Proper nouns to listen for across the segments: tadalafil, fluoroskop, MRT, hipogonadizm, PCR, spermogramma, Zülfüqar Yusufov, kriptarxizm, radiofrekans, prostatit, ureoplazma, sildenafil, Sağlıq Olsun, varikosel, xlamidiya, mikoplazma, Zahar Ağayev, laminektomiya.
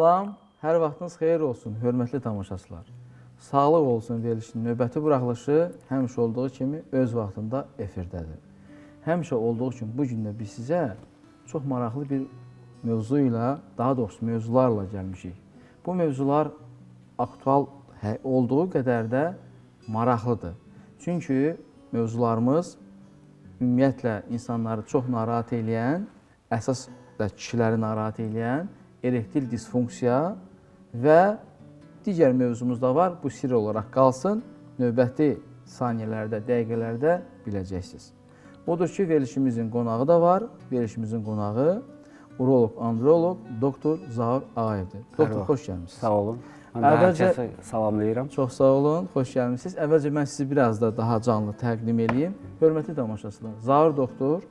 Salam, hər vaxtınız xeyir olsun, hörmətli tamaşaçılar. Sağlıq olsun verilişinin növbəti buraxılışı həmişə olduğu kimi öz vaxtında efirdədir. Həmişə olduğu üçün bu gün də biz sizə çox maraqlı bir mövzu ilə, daha doğrusu mövzularla gəlmişik. Bu mövzular aktual olduğu qədər də maraqlıdır. Çünki mövzularımız ümumiyyətlə insanları çox narahat eləyən, əsas da kişiləri narahat eləyən, erektil disfunksiya və digər mövzumuz da var. Bu sirr olaraq qalsın, növbəti saniyələrdə, dəqiqələrdə biləcəksiniz. Odur ki, verilişimizin qonağı da var. Verilişimizin qonağı uroloq, androloq, doktor Zahar Ağayevdir. Doktor, xoş gəlmişsiniz. Sağ olun. Əvvəlcə salamlayıram. Çox sağ olun, xoş gəlmişsiniz. Əvvəlcə mən sizi biraz da daha canlı təqdim edeyim. Hörmətli tamaşaçılar, Zahar doktor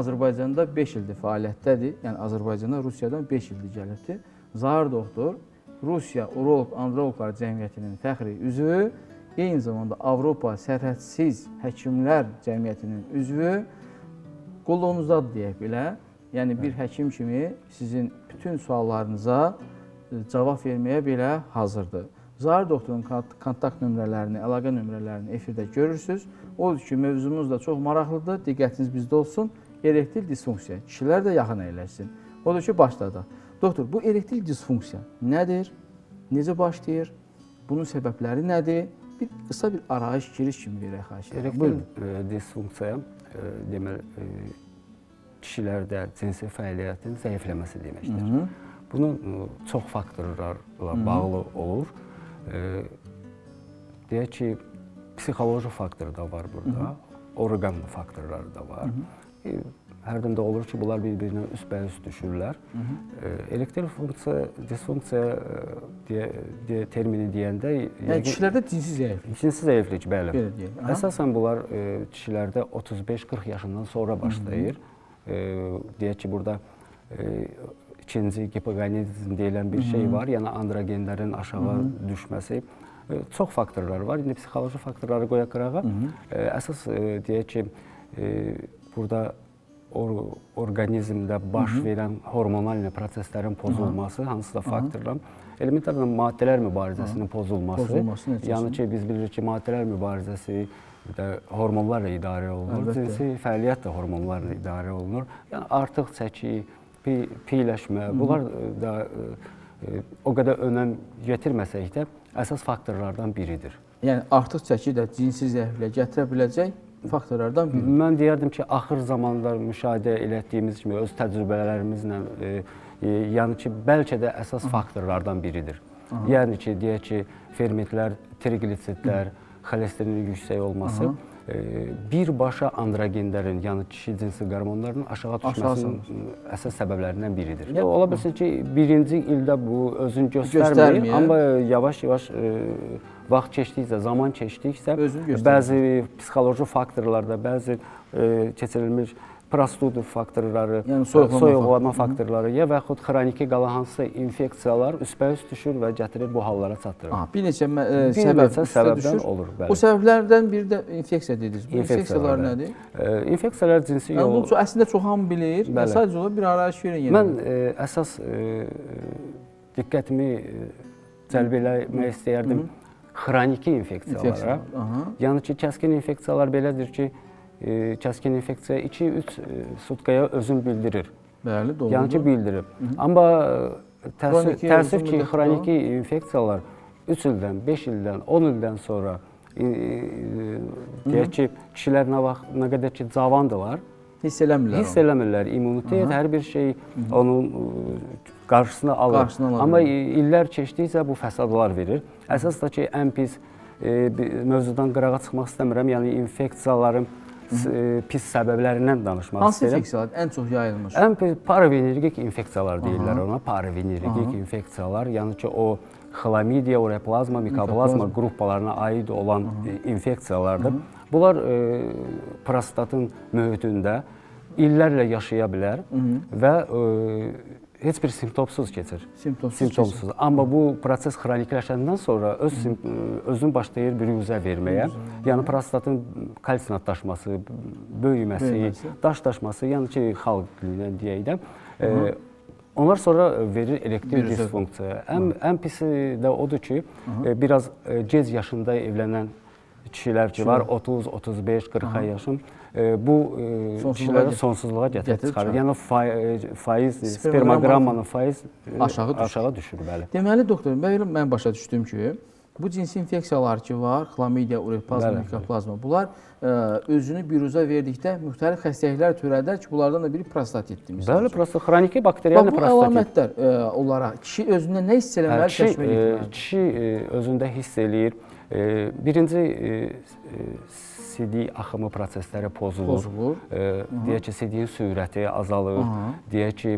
Azərbaycanda 5 ildir fəaliyyətdədir. Yəni, Azərbaycana Rusiyadan 5 ildir gəlibdir. Zahar doktor Rusiya Uroloq Androloqlar Cəmiyyətinin fəxri üzvü, eyni zamanda Avropa Sərhədsiz Həkimlər Cəmiyyətinin üzvü, qulluğunuzdadır deyək bilə. Yəni, bir həkim kimi sizin bütün suallarınıza cavab verməyə belə hazırdır. Zahar doktorun kontakt nömrələrini, əlaqə nömrələrini efirdə görürsünüz. Odur ki, mövzumuz da çox maraqlıdır. Diqqətiniz bizdə olsun. Erektil disfunksiya. Kişilər də yaxın əyləşsin. Odur ki, başladı. Doktor, bu erektil disfunksiya nədir? Necə başlayır? Bunun səbəbləri nədir? Bir qısa bir arayış giriş kimi verək xahiş edək. Erektil disfunksiya deməli, kişilərdə cinsi fəaliyyətin zəifləməsi deməkdir. Bunun çox faktorlarla bağlı olur. Deyək ki, psixoloji faktor da var burada, orqan faktorları da var. Hərdən də olur ki, bunlar bir-birinə üst-bəüst düşürlər. Erektil disfunksiya termini deyəndə... Yəni, kişilərdə cinsi zəiflik. Cinsi zəiflik, bəli. Əsasən bunlar kişilərdə 35-40 yaşından sonra başlayır. Deyək ki, burada ikinci hipogonadizm deyilən bir şey var. Yəni, androgenlərin aşağı düşməsi. Çox faktorlar var. İndi psixoloji faktorları qoyaq qırağa. Əsas deyək ki, burada orqanizmdə baş verən hormonal proseslərin pozulması, hansısa faktorlar, elementar maddələr mübarizəsinin pozulması. Yəni ki, biz bilirik ki, maddələr mübarizəsi hormonlarla idarə olunur, cinsi fəaliyyət də hormonlarla idarə olunur. Yəni artıq çəki, piyləşmə, bunlar da o qədər önəm yetirməsək də əsas faktorlardan biridir. Yəni artıq çəki də cinsi zəifliyə gətirə biləcək faktorlardan biri. Mən deyərdim ki, axır zamanlar müşahidə elətdiyimiz kimi, öz təcrübələrimizlə, yəni ki, bəlkə də əsas faktorlardan biridir. Yəni ki, deyək ki, fermentlər, trigliseridlər, xolesterin yüksək olması, birbaşa androgenlərin, yəni kişi cinsi hormonlarının aşağı düşməsinin əsas səbəblərindən biridir. Ola bilsin ki, birinci ildə bu özünü göstərmir, amma yavaş-yavaş vaxt keçdiksə, zaman keçdiksə, bəzi psixoloji faktorlarda, bəzi keçirilmiş prostudu faktorları, soyuqlama faktorları ya və yaxud xroniki qalan hansısa infeksiyalar üst-bəüst düşür və gətirir bu hallara çatdırır. Bir neçə səbəbdən olur. O səbəblərdən biri də infeksiya dediniz. İnfeksiyalar nədir? İnfeksiyalar cinsi yolu... Əslində çox hamı bilir, sadəcə olaraq bir arayış verin yenə. Mən əsas diqqətimi cəlb eləmək istəyərdim xroniki infeksiyalara. Yəni ki, kəskin infeksiyalar belədir ki, kəskin infeksiya 2-3 sutkaya özün bildirir. Bəli, doğrudur. Yəni ki, bildirir. Amma təəssüf ki, xroniki infeksiyalar 3 ildən, 5 ildən, 10 ildən sonra deyək ki, kişilər nə qədər ki, cavandılar, hiss eləmirlər. Hiss eləmirlər. İmmunitet, hər bir şey onun qarşısına alır. Amma illər keçdikcə bu fəsadlar verir. Əsas da ki, ən pis mövzudan qırağa çıxmaq istəmirəm, yəni infeksiyaların pis səbəblərindən danışmaq istəyirəm. Hansı infeksiyalar ən çox yayılmış? Ən parvenergik infeksiyalar deyirlər ona, parvenergik infeksiyalar, yəni ki, o xlamidiya, ureplazma, mikoplazma qruplarına aid olan infeksiyalardır. Bunlar prostatın mühitində illərlə yaşaya bilər və heç bir simptomsuz keçir. Simptomsuz. Amma bu proses xronikləşəndən sonra özün başlayır bir yüzə verməyə. Yəni, prostatın kalsinatlaşması, böyüməsi, daşdaşması, yəni ki, xalq dilindən deyək də, Onlar sonra verir elektrik disfunksiya. Ən pisi də odur ki, biraz gec yaşında evlənən kişilər ki var, 30, 35, 40 yaşın, bu kişiləri sonsuzluğa gətirib çıxarır. Yəni faiz, spermogrammanın faiz aşağı düşür. Deməli, doktor, mən başa düşdüm ki, bu cinsi infeksiyalar ki var, xlamidiya, ureoplazma, mikoplazma, bunlar özünü biruzə verdikdə müxtəlif xəstəliklər törədər ki, bunlardan da biri prostatitdir. Bəli, prostat, xroniki bakteriyal prostatit. Bu əlamətlər olaraq kişi özündə nə hiss eləməli kəşf edir? Kişi özündə hiss eləyir. Birinci, CD axımı prosesləri pozulur. Deyək ki, CD-nin sürəti azalır. Deyək ki,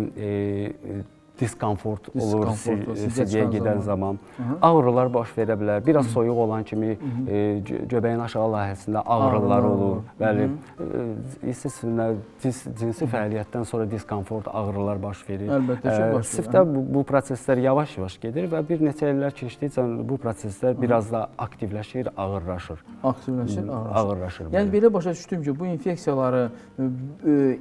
diskomfort olur CD-yə gedən zaman. Ağrılar baş verə bilər. Biraz soyuq olan kimi göbəyin aşağı layihəsində ağrılar olur. Bəli, cinsi fəaliyyətdən sonra diskomfort, ağrılar baş verir. Əlbəttə ki, baş verir. Siftdə bu proseslər yavaş-yavaş gedir və bir neçə illər keçdikcə bu proseslər biraz da aktivləşir, ağırlaşır. Aktivləşir, ağırlaşır. Yəni, belə başa düşdüm ki, bu infeksiyaları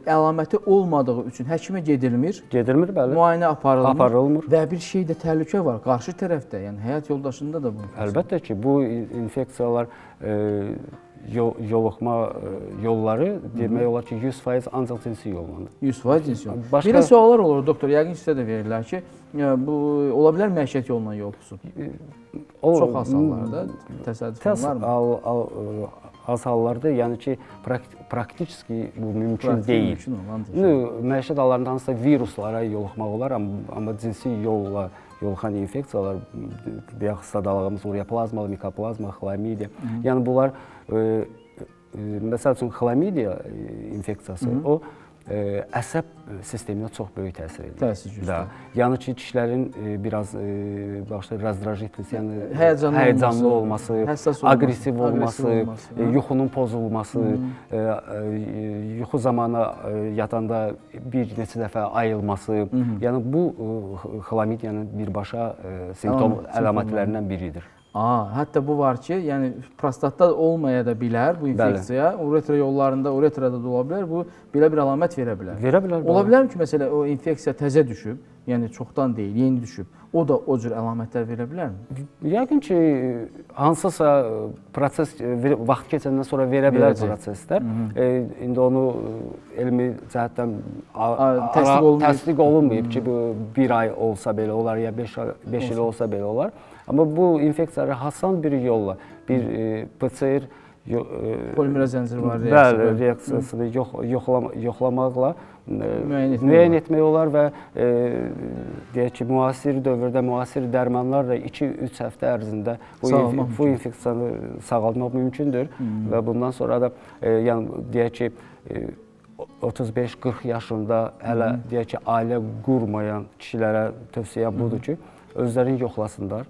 əlaməti olmadığı üçün həkimə gedilmir. Gedilmir, bəli. Müayinə aparılmır. Aparılmır. Və bir şey də təhlükə var, qarşı tərəfdə, yəni həyat yoldaşında da bu. Əlbəttə ki, bu infeksiyalar yoluxma yolları, demək olar ki, 100% ancaq cinsi yollanır. 100% cinsi yollanır. Belə suallar olur, doktor, yəqin sizə də verirlər ki, ola bilər məişət yolundan yoluxsun. Çox az hallarda təsadüf olunarmı? Az hallarda, yəni ki, praktikski bu mümkün deyil. Məişət hallarında hansısa viruslara yoluxmaq olar, amma cinsi yolla yoluxan infeksiyalar, yaxud sadalığımız, ureoplazma, mikoplazma, xlamidiya. Yəni bunlar, məsəl üçün, xlamidiya infeksiyası, o əsəb sisteminə çox böyük təsir edir. Təsir göstərir. Yəni ki, kişilərin biraz razdrajitlisi, həyəcanlı olması, agresiv olması, yuxunun pozulması, yuxu zamanı yatanda bir neçə dəfə ayılması, yəni bu xlamidiyanın birbaşa simptom əlamətlərindən biridir. Hətta bu var ki, yəni prostatda olmaya da bilər bu infeksiya, uretra yollarında, uretrada da ola bilər, bu belə bir əlamət verə bilər. Verə bilər. Ola bilərmi ki, məsələn, o infeksiya təzə düşüb, yəni çoxdan deyil, yeni düşüb, o da o cür əlamətlər verə bilərmi? Yəqin ki, hansısa proses, vaxt keçəndən sonra verə bilər proseslər. İndi onu elmi cəhətdən təsdiq olunmayıb ki, bir ay olsa belə olar, ya 5 il olsa belə olar. Amma bu infeksiyaları hasan bir yolla, bir PCR polimeraz reaksiyasını yoxlamaqla müəyyən etmək olar və deyək ki, müasir dövrdə, müasir dərmanlarla 2-3 həftə ərzində bu infeksiyanı sağaltmaq mümkündür və bundan sonra da deyək ki, 35-40 yaşında hələ deyək ki, ailə qurmayan kişilərə tövsiyəm budur ki, özlərini yoxlasınlar,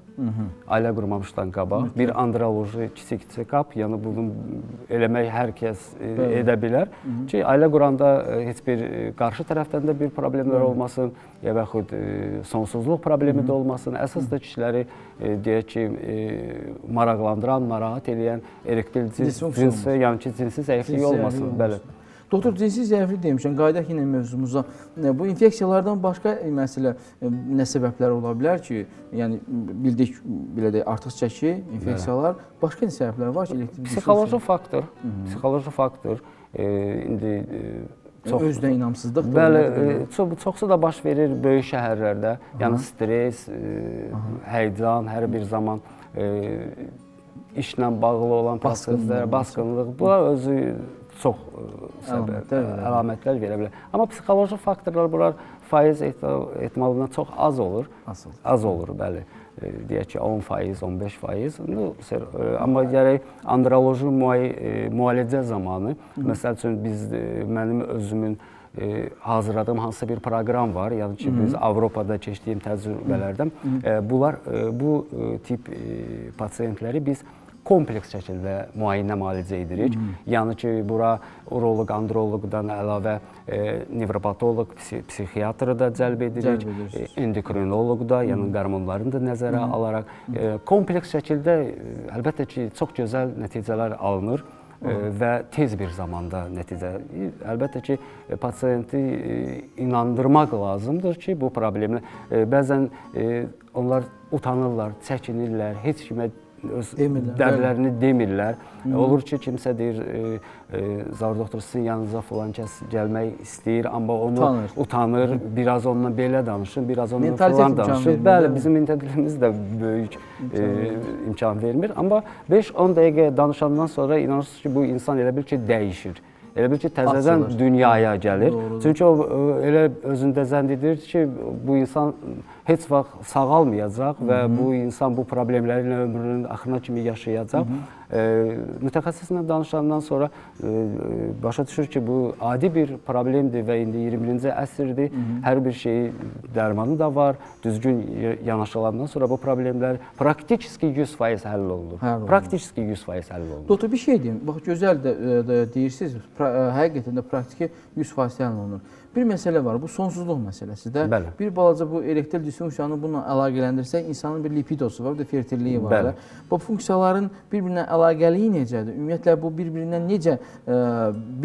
ailə qurmamışdan qabaq, bir androloji kiçik çekap, yəni bunu eləmək hər kəs edə bilər ki, ailə quranda heç bir qarşı tərəfdən də bir problemlər olmasın, ya baxud sonsuzluq problemi də olmasın, əsas da kişiləri deyək ki, maraqlandıran, marahat eləyən erektil cinsi, yəni ki, cinsi zəifliyi olmasın, bəli. Doktor, cinsi zəiflik demişəm, qayıdaq yenə mövzumuza. Bu infeksiyalardan başqa məsələ nə səbəblər ola bilər ki, yəni bildik, belə deyək, artıq çəki, infeksiyalar, başqa nə səbəblər var ki? Psixoloji faktor, psixoloji faktor, indi özdə inamsızlıq da olur. Çoxsu da baş verir böyük şəhərlərdə, yəni stres, həycan, hər bir zaman işlə bağlı olan proseslər, baskınlıq, bu özü çox əlamətlər verə bilər. Amma psixoloji faktorlar bunlar faiz ehtimalından çox az olur. Az olur, bəli. Deyək ki, 10%, 15%. Amma gərək androloji müalicə zamanı, məsəl üçün, mənim özümün hazırladığım hansısa bir proqram var, yəni ki, biz Avropada keçdiyim təcrübələrdən, bu tip pasientləri biz kompleks şəkildə müayinə müalicə edirik. Yəni ki, bura uroloq, androloqdan əlavə nevropatoloq, psixiatrı da cəlb edirik, endokrinoloq da, yəni qarmonlarını da nəzərə alaraq. Kompleks şəkildə, əlbəttə ki, çox gözəl nəticələr alınır və tez bir zamanda nəticə. Əlbəttə ki, pasiyenti inandırmaq lazımdır ki, bu problemlə bəzən onlar utanırlar, çəkinirlər, heç kimə öz dərdlərini demirlər. Olur ki, kimsə deyir, Zahar doktor sizin yanınıza falan kəs gəlmək istəyir, amma onu utanır, biraz onunla belə danışır, biraz onunla falan danışır. Bəli, bizim mentalitetimiz də böyük imkan vermir. Amma 5-10 dəqiqə danışandan sonra inanırsınız ki, bu insan elə bil ki, dəyişir. Elə bil ki, təzədən dünyaya gəlir. Çünki o elə özündə zənn edir ki, bu insan heç vaxt sağalmayacaq və bu insan bu problemləri ilə ömrünün axırına kimi yaşayacaq. Mütəxəssislə danışandan sonra başa düşür ki, bu adi bir problemdir və indi 21-ci əsrdir, hər bir şeyi dərmanı da var, düzgün yanaşılandan sonra bu problemlər praktikski 100% həll olunur. Praktikski 100% həll olunur. Doktor, bir şey deyim, bax, gözəl deyirsiniz, həqiqətən də praktiki 100% həll olunur. Bir məsələ var, bu sonsuzluq məsələsidir. Bir balaca bu erektil disfunksiyanı bununla əlaqələndirsək, insanın bir lipidosu var, bir də fertilliyi var. Bu funksiyaların bir-birinə əlaqəliyi necədir? Ümumiyyətlə, bu bir-birindən necə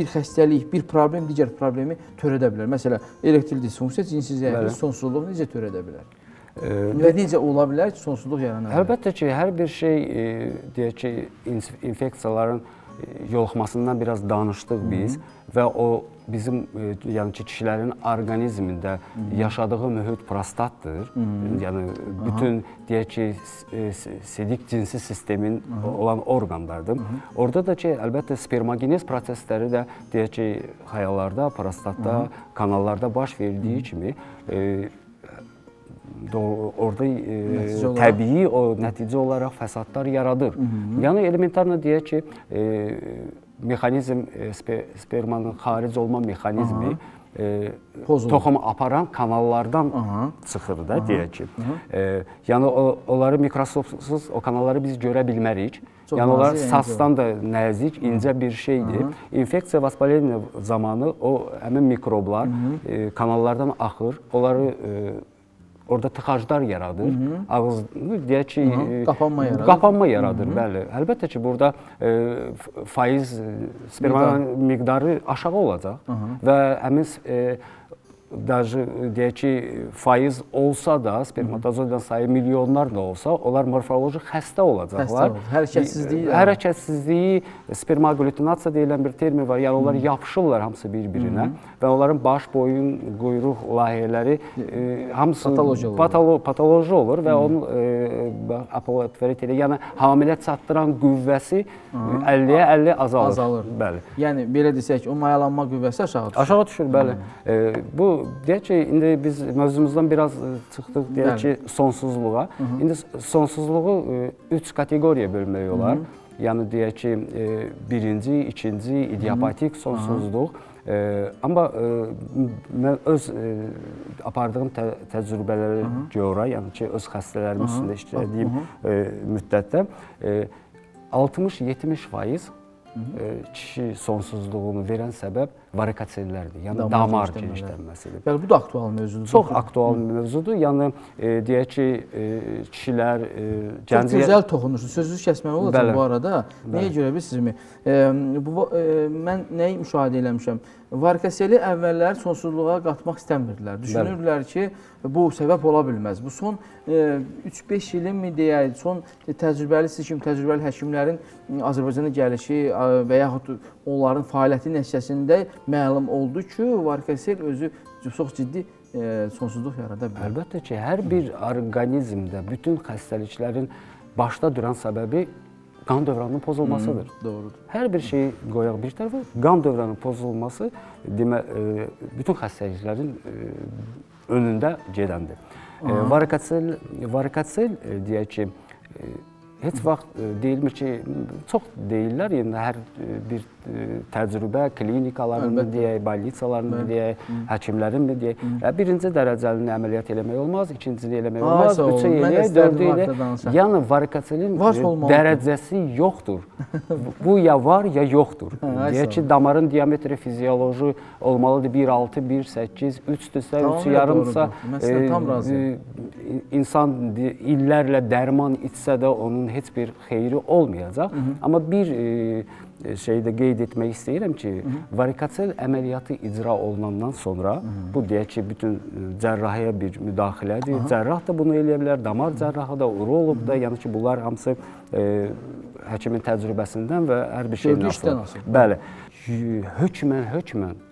bir xəstəlik, bir problem, digər problemi törədə bilər? Məsələn, erektil disfunksiya, cinsi zəiflik, sonsuzluq necə törədə bilər? Və necə ola bilər ki, sonsuzluq yaranar? Əlbəttə ki, hər bir şey, deyək ki, infeksiyaların yoluxmasından biraz danışdıq biz və o bizim kişilərin orqanizmində yaşadığı mühit prostatdır. Bütün sidik cinsi sistemin olan orqanlardır. Orada da ki, əlbəttə, spermogeniz prosesləri də xəyalarda, prostatda, kanallarda baş verdiyi kimi orada təbii nəticə olaraq fəsadlar yaradır. Yəni, elementarla deyək ki, mexanizm, spermanın xaric olma mexanizmi toxum aparan kanallardan çıxır da, deyək ki. Yəni, onları mikroskopsuz, o kanalları biz görə bilmərik. Yəni, onlar saçdan da nəzik, incə bir şeydir. İnfeksiya vaspaleniya zamanı o həmin mikroblar kanallardan axır, onları orada tıxaclar yaradır, qapanma yaradır. Əlbəttə ki, burada faiz sperma miqdarı aşağı olacaq və faiz olsa da, spermatozoidin sayı milyonlar da olsa, onlar morfoloji xəstə olacaqlar. Hərəkətsizliyi, spermaglutinasiya deyilən bir termin var, yəni onlar yapışırlar hamısı bir-birinə və onların baş, boyun, quyruq layihələri hamısı patoloji olur və onun hamilə çatdıran qüvvəsi 50-50 azalır. Yəni, belə desək, o mayalanma qüvvəsi aşağı düşür. Aşağı düşür, bəli. Bu, deyək ki, indi biz mövzumuzdan biraz çıxdıq, deyək ki, sonsuzluğa. İndi sonsuzluğu 3 kateqoriyaya bölmək olar. Yəni, deyək ki, birinci, ikinci, idiopatik sonsuzluq. Amma mən öz apardığım təcrübələrə görə, yəni ki, öz xəstələrim üstündə işlədiyim müddətdə 60-70% kişi sonsuzluğunu verən səbəb varikosellərdir, yəni damar genişlənməsidir. Yəni, bu da aktual mövzudur. Çox aktual mövzudur, yəni, deyək ki, kişilər... Çox gözəl toxunursunuz, sözünüzü kəsmək olacaq bu arada. Nəyə görə bilirsiniz? Mən nəyi müşahidə eləmişəm? Varikoseli əvvəllər sonsuzluğa qatmaq istəmirdilər. Düşünürdülər ki, bu səbəb ola bilməz. Bu son 3-5 ilinmi deyək, son təcrübəli həkimlərin Azərbaycana gəlişi və yaxud onların fəaliyyəti nəticəsində məlum oldu ki, varikosel özü çox ciddi sonsuzluq yarada bilir. Əlbəttə ki, hər bir orqanizmdə bütün xəstəliklərin başda duran səbəbi qan dövranının pozulmasıdır. Hər bir şeyi qoyaq bir tərəfə, qan dövranının pozulması bütün xəstəliklərin önündə gedəndir. Varikosel, deyək ki, heç vaxt deyilmir ki, çox deyirlər, hər bir təcrübə, klinikalarını deyək, bolnitsalarını deyək, həkimlərin deyək. Birinci dərəcəlini əməliyyat eləmək olmaz, ikincini eləmək olmaz, üçü eləyək, dördü eləyək. Yəni, varikoselin dərəcəsi yoxdur. Bu ya var, ya yoxdur. Deyək ki, damarın diametri fiziyoloji olmalıdır 1,6, 1,8, 3-dürsə, 3,5-sa. İnsan illərlə dərman içsə də onun bunun heç bir xeyri olmayacaq. Ama bir şeyde qeyd etmək istəyirəm ki, varikatsel əməliyyatı icra olunandan sonra, bu deyək ki, bütün cərrahiyə bir müdaxilədir. Cərrah da bunu eləyə bilər, damar cərrahı da, urolog da, yəni ki, bunlar hamısı həkimin təcrübəsindən və hər bir şeyin asılıdır. Bəli, hökmən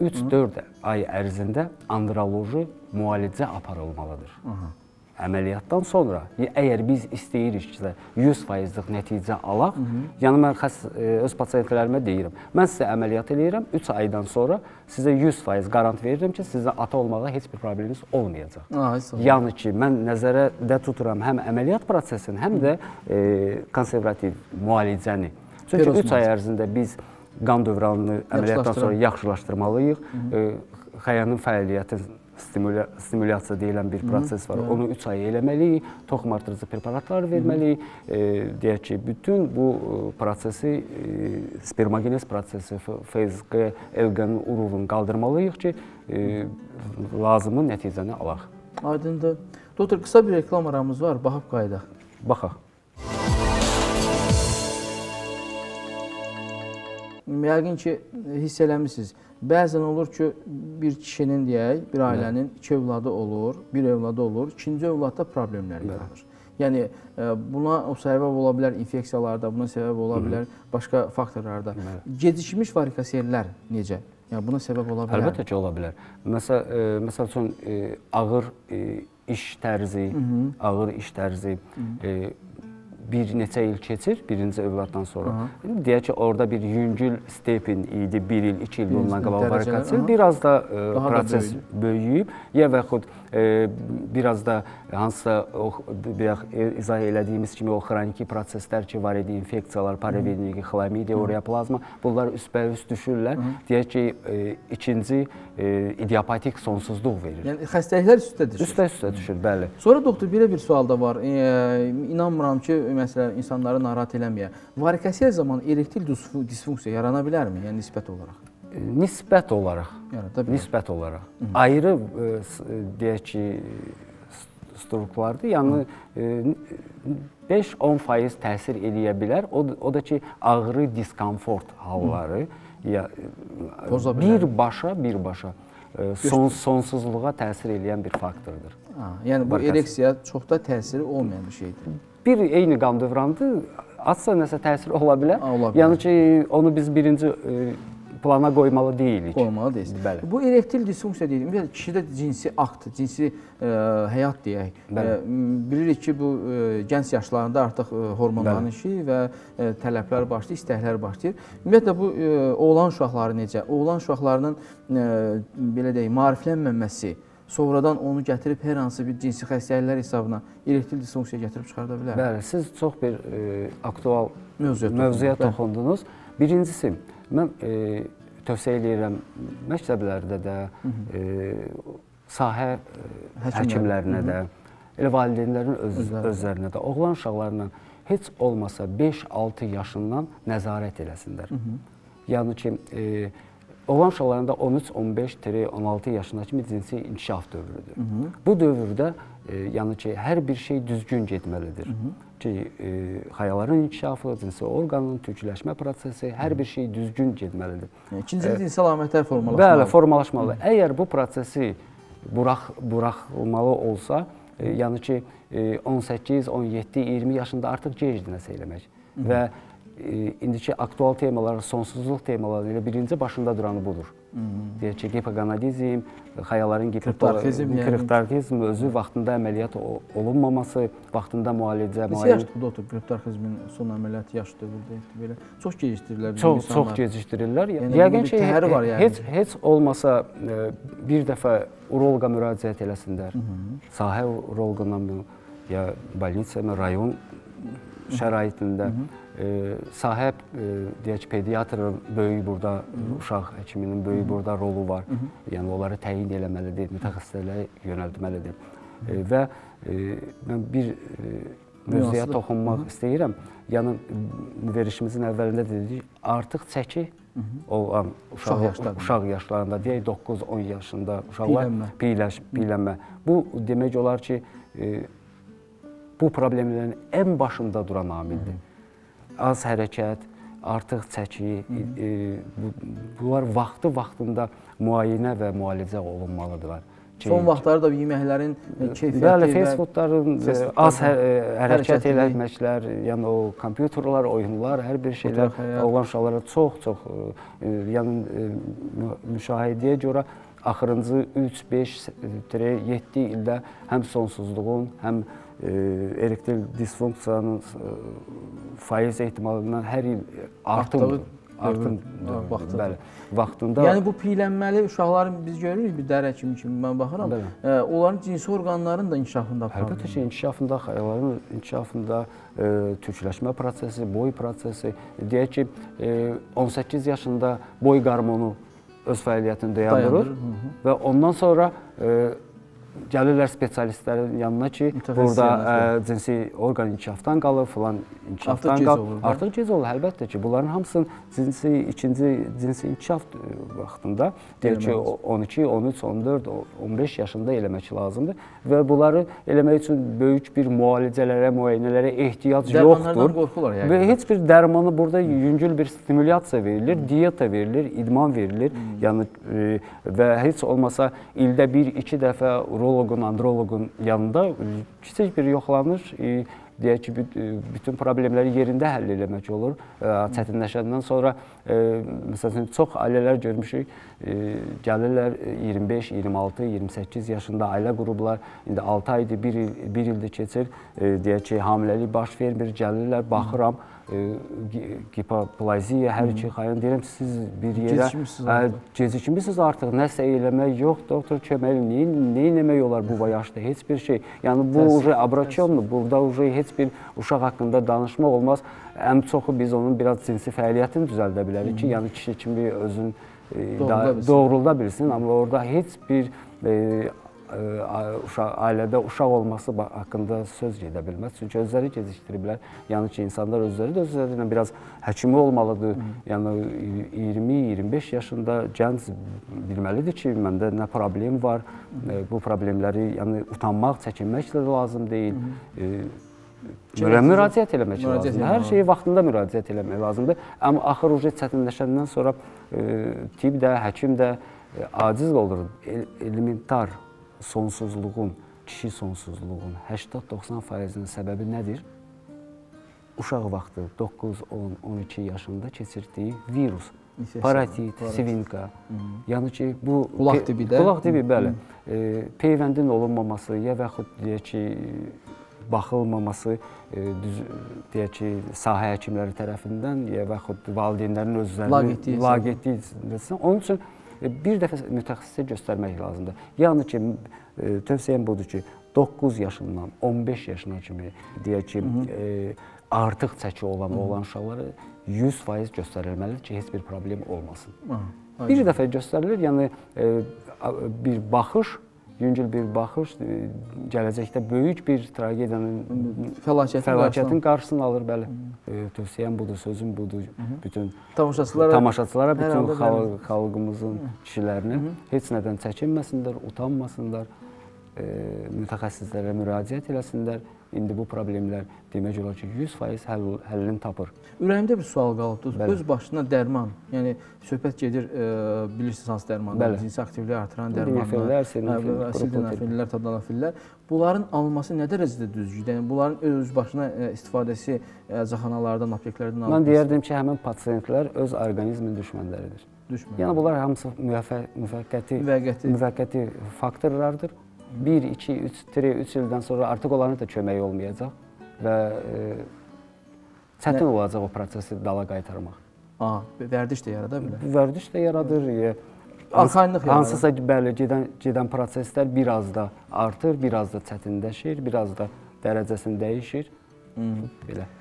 3-4 ay ərzində androloji müalicə aparılmalıdır. Əməliyyatdan sonra, əgər biz istəyirik ki, 100%-lik nəticə alaq, yəni mən öz pasientlərimə deyirəm, mən sizə əməliyyat edirəm, 3 aydan sonra sizə 100% qarant verirəm ki, sizə ata olmağa heç bir probleminiz olmayacaq. Yəni ki, mən nəzərdə tuturam həm əməliyyat prosesini, həm də konservativ müalicəni. Çünki 3 ay ərzində biz qan dövranını əməliyyatdan sonra yaxşılaşdırmalıyıq, xəyanın fəaliyyətini, stimulyasiya deyilən bir proses var. Onu 3 ay eləməliyik, toxum artırıcı preparatlar verməliyik. Deyək ki, bütün bu prosesi, spermogenez prosesi, FSG, LG-nin, urulun qaldırmalıyıq ki, lazımı nəticəni alaq. Aydındır. Doktor, qısa bir reklam aramız var. Baxıb qayıdaq. Baxaq. Yəqin ki, hiss eləmişsiniz. Bəzən olur ki, bir kişinin deyək, bir ailənin iki evladı olur, bir evladı olur, ikinci evladda problemlər yaranır. Yəni, buna səbəb ola bilər infeksiyalarda, buna səbəb ola bilər başqa faktorlarda. Gecikmiş varikasiyellər necə? Yəni, buna səbəb ola bilər? Əlbəttə ki, ola bilər. Məsəl üçün, ağır iş tərzi, bir neçə il keçir birinci övladdan sonra. Deyək ki, orada bir yüngül stepin idi, 1 il, 2 il ondan qabaq varikasiyel, biraz da proses böyüyüb, ya vəxud biraz da hansısa izah elədiyimiz kimi o xroniki proseslər ki, var idi, infeksiyalar, paraveniniki, xlamidiya, ureoplazma, bunlar üstbəüst düşürlər. Deyək ki, ikinci idiopatik sonsuzluq verir. Yəni, xəstəliklər üstə düşür. Üstə düşür, bəli. Sonra, doktor, birə bir sual da var. İnanmıram ki, məsələn, insanları narahat eləməyə. Varikasiya zamanı erektil disfunksiya yarana bilərmi, yəni nisbət olaraq? Nisbət olaraq. Ayrı, deyək ki, struklardır. Yəni, 5-10% təsir eləyə bilər. O da ki, ağrı diskomfort halları birbaşa sonsuzluğa təsir eləyən bir faktordur. Yəni, bu ereksiya çox da təsiri olmayan bir şeydir. Bir eyni qan dövrandır, azsa nəsə təsir ola bilər. Yəni ki, onu biz birinci plana qoymalı deyilik. Qoymalı deyilik. Bu erektil disfunksiya deyilik. Kişidə cinsi akt, cinsi həyat deyək. Bilirik ki, bu gənc yaşlarında artıq hormonların işi və tələblər başlayır, istəklər başlayır. Ümumiyyətlə, bu oğlan uşaqları necə? Oğlan uşaqlarının maariflənməməsi, sonradan onu gətirib hər hansı bir cinsi xəstəliklər hesabına erektil disfunksiya gətirib çıxarda bilər. Bəli, siz çox bir aktual mövzuya toxundunuz. Birincisi, mən tövsiyə eləyirəm məktəblərdə də, sahə həkimlərinə də, elə valideynlərin özlərinə də, oğlan uşaqlarından heç olmasa 5-6 yaşından nəzarət eləsinlər. Yəni ki, oğlan uşaqlarında 13-15-16 yaşına kimi cinsi inkişaf dövrüdür. Bu dövrdə hər bir şey düzgün getməlidir. Xəyaların inkişafı, cinsi orqanın tükləşmə prosesi, hər bir şey düzgün getməlidir. İkincilik cinsi əlamətlər formalaşmalıdır. Bəli, formalaşmalıdır. Əgər bu prosesi buraxılmalı olsa, 18-17-20 yaşında artıq gecdir nəsə eləmək. Və indiki aktual temalar, sonsuzluq temaları ilə birinci başında duranı budur. Deyək ki, hipogonadizm, xəyaların kriptarxizm özü vaxtında əməliyyat olunmaması, vaxtında müalicə... Neçə yaşdır doktor, kriptarxizmin son əməliyyatı yaş dövüldü? Çox gecikdirirlər. Çox gecikdirirlər. Yəqin ki, heç olmasa bir dəfə uroloqa müraciət eləsinlər. Sahə uroloqundan, ya bolnitsa, rayon şəraitində sahəb, deyək ki, pediatrın böyük burada, uşaq həkiminin böyük burada rolu var. Yəni, onları təyin eləməlidir, mütəxəssislərə yönəldməlidir. Və mən bir mövzuya toxunmaq istəyirəm. Yəni, verişimizin əvvəlində dedik, artıq çəki olan uşaq yaşlarında, deyək, 9-10 yaşında uşaqlar piylənmə. Bu demək olar ki, bu problemlerin en başında duran amildir. Az hərəkət, artıq çəki, bunlar vaxtı-vaxtında müayinə və müalicə olunmalıdırlar. Son vaxtları da yeməklərin keyfiyyəti və... Bəli, fast-foodların az hərəkət etməklər, yəni o kompüterlər, oyunlar, hər bir şeylər olan uşaqlara çox-çox müşahidəyə görə axırıncı 3-5-7 ildə həm sonsuzluğun, həm erektil disfunksiyanın faiz ehtimalından her il artımdır. Vaxtında. Yəni bu piylənməli uşaqların biz görürük bir dərə kimi mən baxıram. Onların cinsi orqanlarının da inkişafında. Əlbəttə ki, inkişafında, xəyalların inkişafında türkləşmə prosesi, boy prosesi. Deyək ki, 18 yaşında boy qarmonu öz fəaliyyətini dayandırır və ondan sonra gəlirlər spesialistlərin yanına ki, burada cinsi orqan inkişafdan qalır, filan inkişafdan qalır. Artıq gec olur, əlbəttə ki, bunların hamısının cinsi inkişaf vaxtında, deyək ki, 12, 13, 14, 15 yaşında eləmək lazımdır və bunları eləmək üçün böyük bir müalicələrə, müayinələrə ehtiyac yoxdur və heç bir dərmanı burada yüngül bir stimulyasiya verilir, diyeta verilir, idman verilir və heç olmasa ildə 1-2 dəfə urologun, andrologun yanında kiçik bir yoxlanır, deyək ki, bütün problemləri yerində həll eləmək olur. Çətinləşəndən sonra, məsələn, çox ailələr görmüşük, gəlirlər 25, 26, 28 yaşında ailə qruplar, indi 6 aydır, 1 ildir keçir, deyək ki, hamiləlik baş vermir, gəlirlər, baxıram, gipoplaziya, hər iki xayan, deyirəm, siz bir yerə gecikmişsiniz artıq, nəsə eləmək yox, doktor köməli, neyin eləmək olar bu yaşda, heç bir şey. Yəni, bu uca abrakiyondur, burada uca heç bir uşaq haqqında danışmaq olmaz. Ən çoxu biz onun biraz cinsi fəaliyyətini düzəldə bilərik ki, yəni kişi kimi özün doğrulda bilsin, amma orada heç bir ailədə uşaq olması haqqında söz gedə bilməz. Çünki özləri gecikdiriblər. Yəni ki, insanlar özləri də özlərinə biraz həkimi olmalıdır. Yəni 20-25 yaşında gənc bilməlidir ki, məndə nə problem var, bu problemləri utanmaq, çəkinmək də lazım deyil. Müraciət eləmək lazımdır. Hər şeyi vaxtında müraciət eləmək lazımdır. Amma axır ucaq çətinləşəndən sonra tibb də, həkim də aciz olur. Elementar sonsuzluğun, kişi sonsuzluğun 80-90%-nin səbəbi nədir? Uşaq vaxtı 9-10-12 yaşında keçirdiyi virus, paratit, sivinka, yəni ki, bu qulaq dibi, bəli, peyvəndin olunmaması ya yaxud, deyək ki, baxılmaması, deyək ki, sahə həkimləri tərəfindən ya yaxud valideynlərin özlərini laq etdiyi üçün, onun üçün bir dəfə mütəxəssisə göstərmək lazımdır. Yəni ki, tövsiyəm budur ki, 9 yaşından 15 yaşına kimi, deyək ki, artıq çəki olan uşaqları 100% göstərilməlidir ki, heç bir problem olmasın. Bir dəfə göstərilir, yəni bir baxış, yüngül bir baxış, gələcəkdə böyük bir tragediyanın, fəlakətin qarşısını alır, bəli. Tövsiyəm budur, sözüm budur, bütün tamaşaçılara, bütün xalqımızın kişilərini heç nədən çəkinməsinlər, utanmasınlar, mütəxəssislərə müraciət eləsinlər. İndi bu problemlər demək olar ki, 100% həllini tapır. Ürəyimdə bir sual qalıbdır. Öz başına dərman, yəni söhbət gedir, bilirsiniz hansı dərmanlar, cinsi aktivliyi artıran dərmanlar, sildenafillər, tadalafillər. Bunların alınması nə dərəcədə düzgüdür? Bunların öz başına istifadəsi cəxanalardan, obyektlərdən alınması? Mən deyərdim ki, həmin pasientlər öz orqanizmin düşmənləridir. Yəni, bunlar hamısı müvəqqəti faktorlardır. 1-2-3 ildən sonra artıq onların da köməyi olmayacaq və çətin olacaq o prosesi dala qaytarmaq. Vərdiş də yarada bilər? Vərdiş də yaradır. Hansısa gedən proseslər bir az da artır, bir az da çətinləşir, bir az da dərəcəsini dəyişir.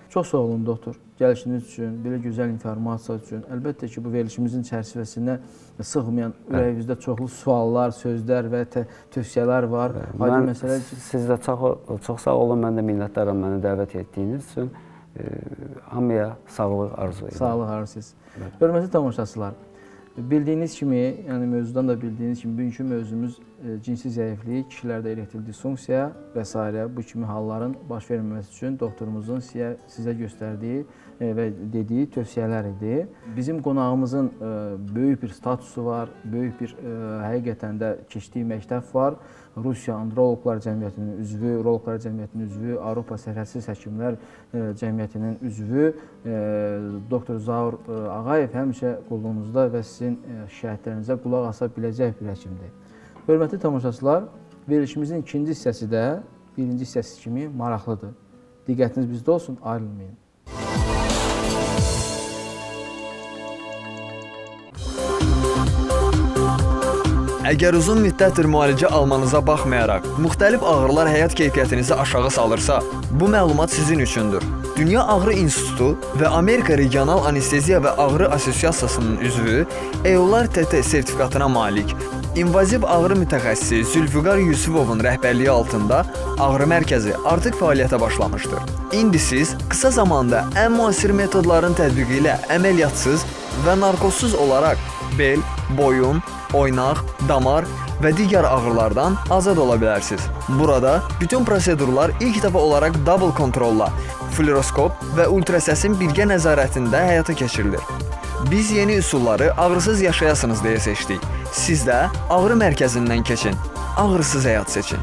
Çox sağ olun, doktor. Gəlişiniz üçün, belə gözəl informasiya üçün. Əlbəttə ki, bu verilişimizin çərçivəsinə sığmayan ürəyinizdə çoxlu suallar, sözlər və tövsiyələr var. Siz də çox sağ olun, mən də minnətdaram məni dəvət etdiyiniz üçün. Hamıya sağlıq arzu edin. Sağlıq arzu edin. Hörmətli tamaşaçılar, bildiyiniz kimi, yəni mövzudan da bildiyiniz kimi, bugünkü mövzumuz cinsi zəiflik, kişilərdə erektil disfunksiya və s. bu kimi halların baş verməməsi üçün doktorumuzun sizə göstərdiyi və dediyi tövsiyələr idi. Bizim qonağımızın böyük bir statusu var, böyük bir həqiqətən də keçdiyi məktəb var. Rusiya Androloqlar Cəmiyyətinin üzvü, Uroloqlar Cəmiyyətinin üzvü, Avropa Sərhədsiz Həkimlər Cəmiyyətinin üzvü doktor Zahar Ağayev həmişə qulluğunuzda və sizin şikayətlərinizə qulaq asa biləcək bir həkimdir. Hörmətli tamaşaçılar, verilişimizin ikinci hissəsi də birinci hissəsi kimi maraqlıdır. Diqqətiniz bizdə olsun, ayrılmayın. Əgər uzun müddətdir müalicə almanıza baxmayaraq, müxtəlif ağrılar həyat keyfiyyətinizi aşağı salırsa, bu məlumat sizin üçündür. Dünya Ağrı İnstitutu və Amerika Regional Anesteziya və Ağrı Asosiyasiyasının üzvü EOLAR TT sertifikatına malik, İnvaziv ağrı mütəxəssisi Zülfüqar Yusufovun rəhbərliyi altında ağrı mərkəzi artıq fəaliyyətə başlamışdır. İndi siz qısa zamanda ən müasir metodların tətbiqi ilə əməliyyatsız və narkozsuz olaraq bel, boyun, oynaq, damar və digər ağrılardan azad ola bilərsiniz. Burada bütün prosedurlar ilk dəfə olaraq double kontrolla, fluoroskop və ultrasəsin birgə nəzarətində həyata keçirilir. Biz yeni üsulları ağrısız yaşayasınız deyə seçdik. Siz də ağrı mərkəzindən keçin, ağrısız həyat seçin.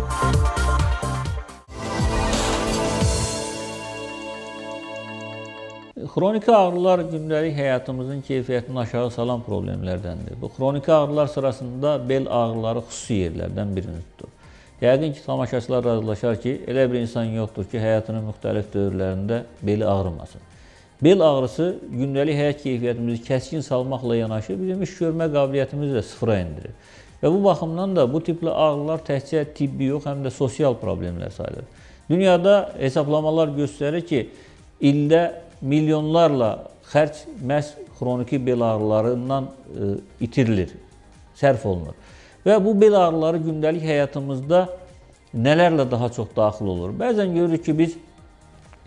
Xroniki ağrılar günlük həyatımızın keyfiyyətini aşağı salan problemlərdəndir. Bu xroniki ağrılar sırasında bel ağrıları xüsusi yerlərdən birini tutur. Yəqin ki, tamaşaçılar razılaşar ki, elə bir insan yoxdur ki, həyatının müxtəlif dövrlərində beli ağrımasın. Bel ağrısı gündəlik həyat keyfiyyətimizi kəskin salmaqla yanaşı bizim iş görmə qabiliyyətimizi də sıfıra indirir. Və bu baxımdan da bu tipli ağrılar təkcə tibbi yox, həm də sosial problemlər sayılır. Dünyada hesablamalar göstərir ki, ildə milyonlarla xərc məhz xroniki bel ağrılarından itirilir, sərf olunur. Və bu bel ağrıları gündəlik həyatımızda nələrlə daha çox daxil olur? Bəzən görürük ki, biz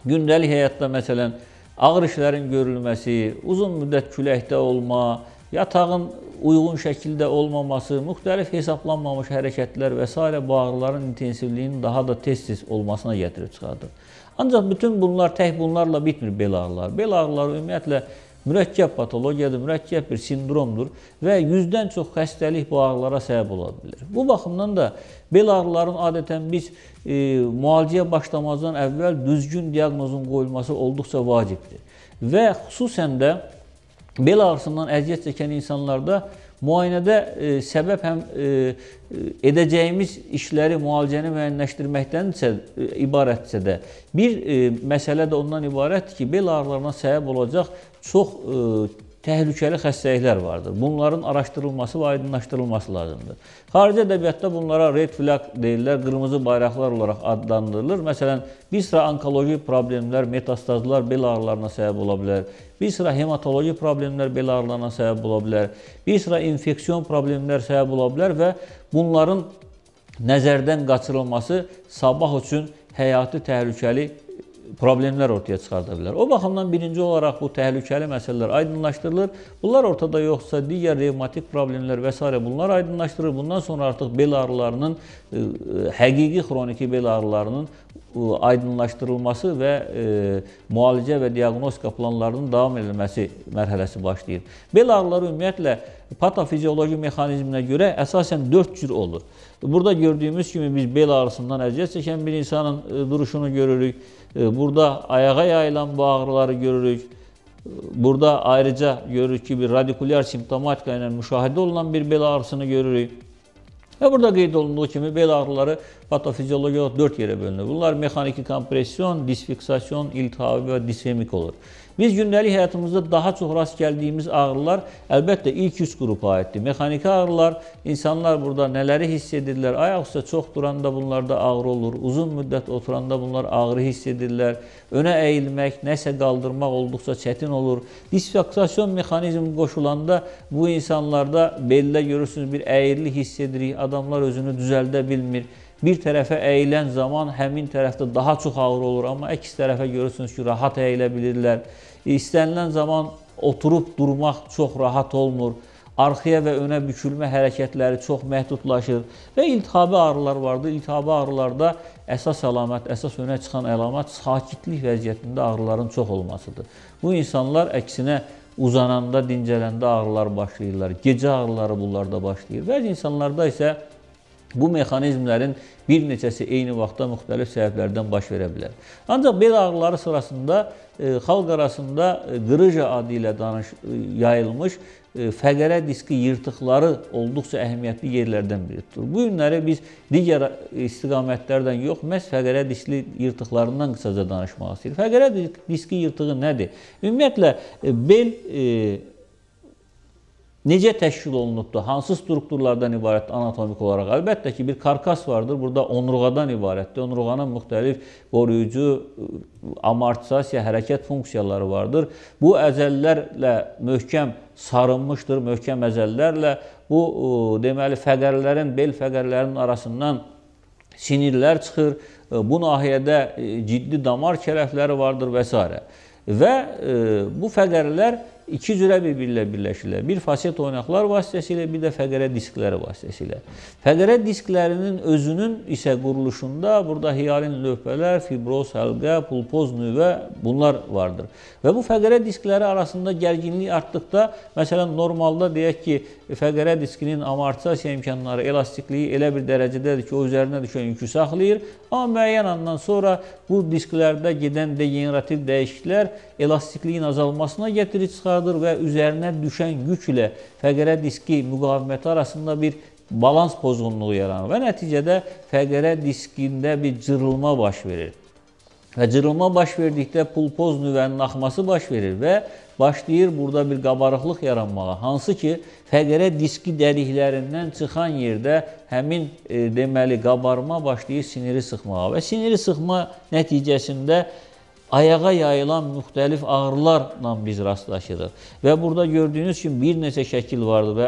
gündəlik həyatda məsələn, ağır işlərin görülməsi, uzun müddət küləkdə olma, yatağın uyğun şəkildə olmaması, müxtəlif hesablanmamış hərəkətlər və s. bu ağrıların intensivliyinin daha da tez-tez olmasına gətirib çıxardır. Ancaq bütün bunlar tək bunlarla bitmir bel ağrılar. Bel ağrıları ümumiyyətlə mürəkkəb patologiyadır, mürəkkəb bir sindromdur və 100-dən çox xəstəlik bu ağrılara səbəb ola bilir. Bu baxımdan da bel ağrıların adətən biz müalicəyə başlamazdan əvvəl düzgün diaqnozun qoyulması olduqca vacibdir. Və xüsusən də bel ağrısından əziyyət çəkən insanlarda müayinədə səbəb həm edəcəyimiz işləri, müalicəni müəyyənləşdirməkdən ibarətdirsə də bir məsələ də ondan ibarətdir ki, bel ağrılarına səbəb olacaq çox təhlükəli xəstəliklər vardır. Bunların araşdırılması və aydınlaşdırılması lazımdır. Xarici ədəbiyyatda bunlara red flag deyirlər, qırmızı bayraqlar olaraq adlandırılır. Məsələn, bir sıra onkoloji problemlər, metastazlar bel ağrılarına səbəb ola bilər. Bir sıra hematoloji problemlər bel ağrılarına səbəb ola bilər. Bir sıra infeksiyon problemlər səbəb ola bilər və bunların nəzərdən qaçırılması sabah üçün həyati təhlükəli problemlər ortaya çıxarda bilər. O baxımdan birinci olaraq bu təhlükəli məsələlər aydınlaşdırılır. Bunlar ortada yoxsa digər revmatik problemlər və s. bunlar aydınlaşdırılır. Bundan sonra artıq bel ağrılarının, həqiqi xroniki bel ağrılarının aydınlaşdırılması və müalicə və diaqnostika planlarının davam edilməsi mərhələsi başlayır. Bel ağrıları ümumiyyətlə patofizioloji mexanizminə görə əsasən 4 cür olur. Burada gördüyümüz kimi biz bel ağrısından əziyyət çəkən bir insanın duruşunu görürük. Burada ayağa yayılan bu ağrıları görürük. Burada ayrıca görürük ki, bir radikulyar simptomatika ilə müşahidə olunan bir bel ağrısını görürük. Və burada qeyd olunduğu kimi bel ağrıları patofizioloji olaraq 4 yerə bölünür. Bunlar mexaniki kompresyon, disfiksasyon, iltihabi və disfemik olur. Biz gündəlik həyatımızda daha çox rast gəldiyimiz ağrılar əlbəttə ilk 3 qrupa aiddir. Mexaniki ağrılar, insanlar burada nələri hiss edirlər? Ayaq üstə çox duranda bunlarda ağrı olur, uzun müddət oturanda bunlar ağrı hiss edirlər. Önə əyilmək, nəsə qaldırmaq olduqca çətin olur. Disfiksasyon mexanizmi qoşulanda bu insanlarda beldə görürsünüz bir əyirli hiss edirik, adamlar özünü düzəldə bilmir. Bir tərəfə əyilən zaman həmin tərəfdə daha çox ağrı olur, amma əks tərəfə görürsünüz ki, rahat əyilə bilirlər. İstənilən zaman oturub durmaq çox rahat olmur. Arxaya və önə bükülmə hərəkətləri çox məhdudlaşır və iltihabi ağrılar vardır. İltihabi ağrılarda əsas əlamət, əsas önə çıxan əlamət sakitlik vəziyyətində ağrıların çox olmasıdır. Bu insanlar əksinə uzananda, dincələndə ağrılar başlayırlar. Gecə ağrıları bunlarda başlayır. Bəzi insanlarda isə bu mexanizmlərin bir neçəsi eyni vaxtda müxtəlif səbəblərdən baş verə bilər. Ancaq bel ağrıları sırasında xalq arasında qırıca adı ilə yayılmış fəqərə diski yırtıqları olduqca əhəmiyyətli yerlərdən biridir. Bu günləri biz digər istiqamətlərdən yox, məhz fəqərə diski yırtıqlarından qısaca danışmaq istəyir. Fəqərə diski yırtığı nədir? Ümumiyyətlə, bel necə təşkil olunubdur? Hansı strukturlardan ibarətdir anatomik olaraq? Əlbəttə ki, bir karkas vardır, burada onurğadan ibarətdir. Onurğanın müxtəlif qoruyucu, amortisasiya, hərəkət funksiyaları vardır. Bu əzəllərlə möhkəm sarınmışdır, möhkəm əzəllərlə. Bu, deməli, fəqərlərin, bel fəqərlərinin arasından sinirlər çıxır. Bu nahiyədə ciddi damar kələfləri vardır və s. Və bu fəqərlər iki cürə bir-birlə birləşirlər. Bir faset oynaqlar vasitəsilə, bir də fəqərə diskləri vasitəsilə. Fəqərə disklərinin özünün isə quruluşunda burada hiyalin lövbələr, fibroz, həlqə, pulpoz nüvə bunlar vardır. Və bu fəqərə diskləri arasında gərginlik artdıqda, məsələn, normalda deyək ki, fəqərə diskinin amortisasiya imkanları, elastikliyi elə bir dərəcədədir ki, o üzərinə düşən yükü saxlayır. Amma müəyyən andan sonra bu disklərdə gedən degenerativ dəyişikliklər elastikliyin azalmasına getirir, çıxar və üzərinə düşən yük ilə fəqərə diski müqaviməti arasında bir balans pozğunluğu yaranır və nəticədə fəqərə diskində bir cırılma baş verir. Və cırılma baş verdikdə pulpoz nüvənin axması baş verir və başlayır burada bir qabarıqlıq yaranmağa, hansı ki, fəqərə diski dəliklərindən çıxan yerdə həmin deməli qabarma başlayır siniri sıxmağa və siniri sıxma nəticəsində ayağa yayılan müxtəlif ağrılarla biz rastlaşırıq. Və burada gördüyünüz kimi bir neçə şəkil vardır və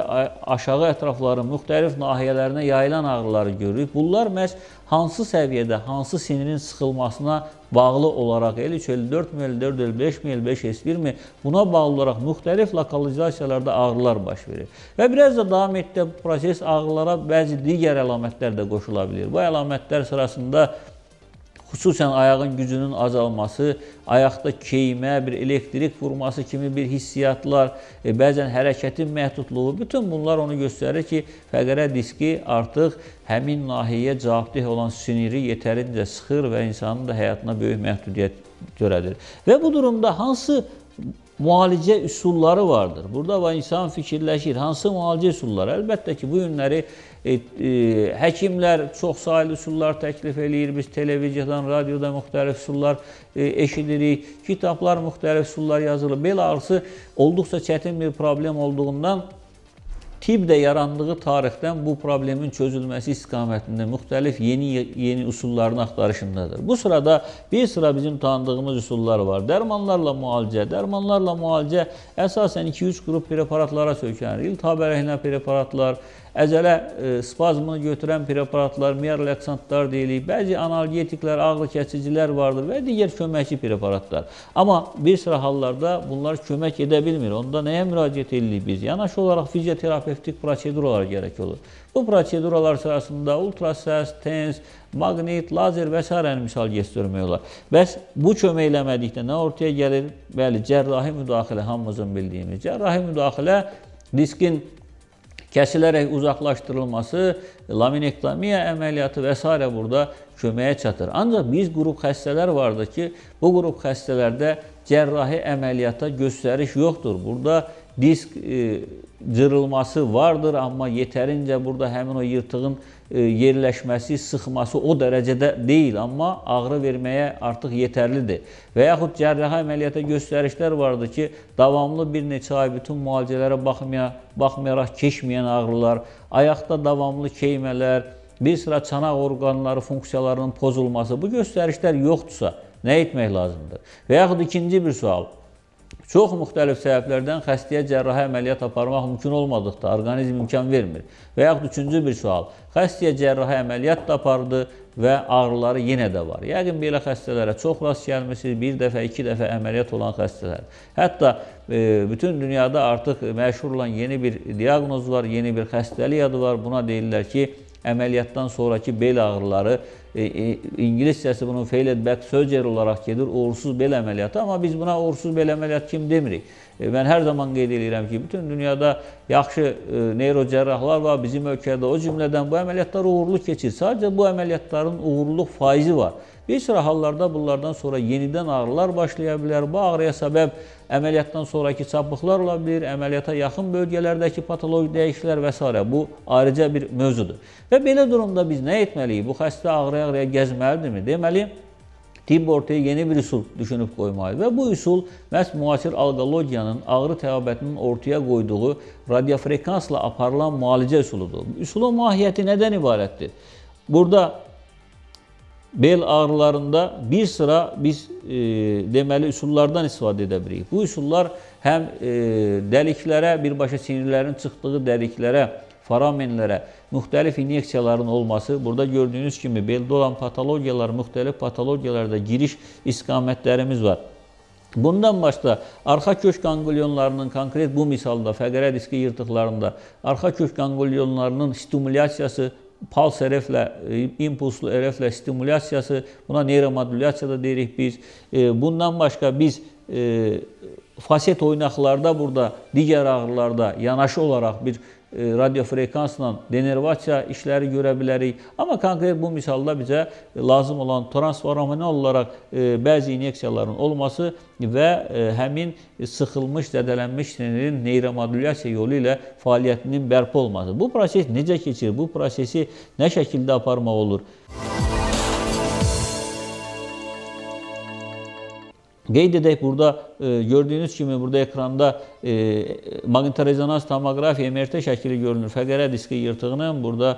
aşağı ətrafların müxtəlif nahiyələrinə yayılan ağrıları görürük. Bunlar məhz hansı səviyyədə, hansı sinirin sıxılmasına bağlı olaraq L3, L4 mi, L4, L5 mi, L5, S1 mi, buna bağlı olaraq müxtəlif lokalizasiyalarda ağrılar baş verir. Və biraz da davam etdikdə bu proses ağrılara bəzi digər əlamətlər də qoşula bilir. Bu əlamətlər sırasında xüsusən ayağın gücünün azalması, ayaqda keymə, bir elektrik vurması kimi bir hissiyatlar, bəzən hərəkətin məhdudluğu, bütün bunlar onu göstərir ki, fəqərə diski artıq həmin nahiyyəyə cavabdeh olan siniri yetərincə sıxır və insanın da həyatına böyük məhdudiyyət törədir. Və bu durumda hansı müalicə üsulları vardır? Burada insan fikirləşir, hansı müalicə üsulları? Əlbəttə ki, bu günləri həkimlər çox saylı üsullar təklif edir, biz televizyadan, radioda müxtəlif üsullar eşidirik, kitablar müxtəlif üsullar yazılır. Bel ağrısı olduqca çətin bir problem olduğundan tibb də yarandığı tarixdən bu problemin çözülməsi istiqamətində müxtəlif yeni üsulların axtarışındadır. Bu sırada bir sıra bizim tanıdığımız üsullar var. Dərmanlarla müalicə. Dərmanlarla müalicə əsasən 2-3 qrup preparatlara sökənir. İltihab əleyhinə preparatlar, əzələ spazmını götürən preparatlar, miyar relaksantlar deyilir, bəzi analgetiklər, ağrı kəsicilər vardır və digər köməkçi preparatlar. Amma bir sıra hallarda bunlar kömək edə bilmir. Onda nəyə müraciət edirik biz? Yanaşı olaraq fizioterapevtik proseduralar gərək olur. Bu proseduralar sırasında ultrasəs, tens, maqnit, lazer və s. misal göstərmək olar. Bəs bu kömək eləmədikdə nə ortaya gəlir? Bəli, cərrahi müdaxilə, hamımızın bildiyimiz. Cərrahi müdaxilə diskin kəsilərək uzaqlaşdırılması, laminektomiya əməliyyatı və s. burada köməyə çatır. Ancaq biz qrup xəstələr vardır ki, bu qrup xəstələrdə cərrahi əməliyyata göstəriş yoxdur. Burada disk cırılması vardır, amma yetərincə burada həmin o yırtığın yerləşməsi, sıxması o dərəcədə deyil, amma ağrı verməyə artıq yetərlidir. Və yaxud cərrahi əməliyyata göstərişlər vardır ki, davamlı bir neçə ay bütün müalicələrə baxmayaraq keçməyən ağrılar, ayaqda davamlı keymələr, bir sıra çanaq orqanları funksiyalarının pozulması, bu göstərişlər yoxdursa nə etmək lazımdır? Və yaxud ikinci bir sual, Çox müxtəlif səbəblərdən xəstəyə cərrahi əməliyyat aparmaq mümkün olmadıqda, orqanizm imkan vermir. Və yaxud üçüncü bir sual, xəstəyə cərrahi əməliyyat da apardı və ağrıları yenə də var. Yəqin belə xəstələrə çox rast gəlmişsiniz, bir dəfə, iki dəfə əməliyyat olan xəstələr. Hətta bütün dünyada artıq məşhur olan yeni bir diaqnoz var, yeni bir xəstəlik adı var. Buna deyirlər ki, əməliyyatdan sonraki bel ağrıları, İngiliscəsi bunun failed back surgery olaraq gedir, uğursuz bel əməliyyatı. Amma biz buna uğursuz bel əməliyyat kim demirik. Mən hər zaman qeyd edirəm ki, bütün dünyada yaxşı neyrocərrahlar var, bizim ölkədə o cümlədən bu əməliyyatlar uğurlu keçir. Sadəcə bu əməliyyatların uğurluq faizi var. Bir sıra hallarda bunlardan sonra yenidən ağrılar başlaya bilər. Bu ağrıya səbəb əməliyyatdan sonraki çapıqlar ola bilir, əməliyyata yaxın bölgələrdəki patoloji dəyişikliklər və s. Bu ayrıca bir mövzudur. Və belə durumda biz nə etməliyik? Bu xəstə ağrıya gəzməlidirmi? Deməli, tibb ortaya yeni bir üsul düşünüb qoymalıdır və bu üsul məhz müasir alqologiyanın, ağrı təbabətinin ortaya qoyduğu radiofrekansla aparılan müalicə üsuludur. Üsulun mahiyyəti nədən ibarətdir? Burada bel ağrılarında bir sıra biz deməli üsullardan istifadə edə birik. Bu üsullar həm dəliklərə, birbaşa sinirlərin çıxdığı dəliklərə, foramenlərə müxtəlif inyeksiyaların olması, burada gördüyünüz kimi beldə olan patologiyalar, müxtəlif patologiyalarda giriş istiqamətlərimiz var. Bundan başda arxa kök qanqolionlarının konkret bu misalda fəqərə diski yırtıqlarında arxa kök qanqolionlarının stimulyasiyası, pals RF-lə, impulslu RF-lə stimulyasiyası, buna neyromodülyasiya da deyirik biz. Bundan başqa biz faset oynaqlarda burada, digər ağrılarda yanaşı olaraq bir radiofrekansla denervasiya işləri görə bilərik. Amma konkret bu misalda bizə lazım olan transforaminal olaraq bəzi inyeksiyaların olması və həmin sıxılmış, zədələnmiş sinirin neyromodülyasiya yolu ilə fəaliyyətinin bərpa olması. Bu proses necə keçir? Bu prosesi nə şəkildə aparmaq olur? Qeyd edək, burada gördüyünüz kimi burada ekranda maqnitoresonans tomografiya MRT şəkili görünür. Fəqərə diski yırtığının burada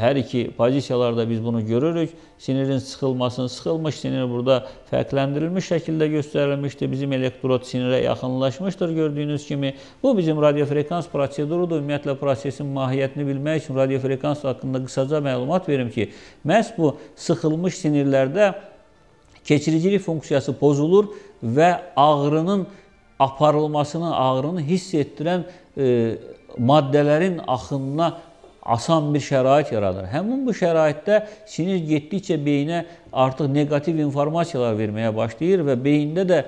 hər iki pozisiyalarda biz bunu görürük. Sinirin sıxılmasını, sıxılmış sinir burada fərqləndirilmiş şəkildə göstərilmişdir. Bizim elektrod sinirə yaxınlaşmışdır gördüyünüz kimi. Bu bizim radiofrekans prosedurudur. Ümumiyyətlə, prosesin mahiyyətini bilmək üçün radiofrekans haqqında qısaca məlumat verim ki, məhz bu sıxılmış sinirlərdə keçiricilik funksiyası pozulur və ağrının aparılmasını, ağrını hiss etdirən maddələrin axınına asan bir şərait yaradır. Həmin bu şəraitdə sinir getdikcə beyinə artıq negativ informasiyalar verməyə başlayır və beyində də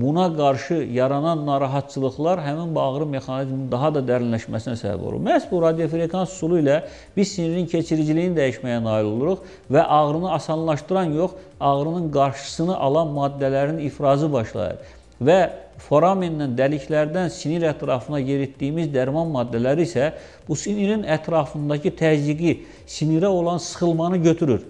buna qarşı yaranan narahatçılıqlar həmin bu ağrı mexanizminin daha da dərinləşməsinə səbəb olur. Məhz bu radiofrekans üsulu ilə biz sinirin keçiriciliyini dəyişməyə nail oluruq və ağrını asanlaşdıran yox, ağrının qarşısını alan maddələrin ifrazı başlayır. Və foramendən, dəliklərdən sinir ətrafına yeritdiyimiz dərman maddələri isə bu sinirin ətrafındakı təzyiqi, sinirə olan sıxılmanı götürür.